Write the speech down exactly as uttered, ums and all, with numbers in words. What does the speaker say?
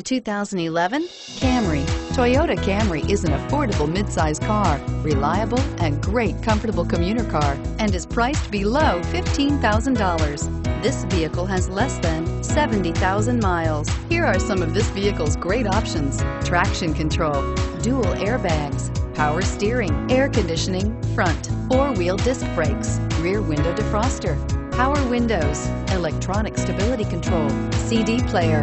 The two thousand eleven Camry. Toyota Camry is an affordable midsize car, reliable and great comfortable commuter car, and is priced below fifteen thousand dollars. This vehicle has less than seventy thousand miles. Here are some of this vehicle's great options: traction control, dual airbags, power steering, air conditioning, front, four-wheel disc brakes, rear window defroster, power windows, electronic stability control, C D player,